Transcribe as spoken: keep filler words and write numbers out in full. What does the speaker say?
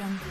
jungle.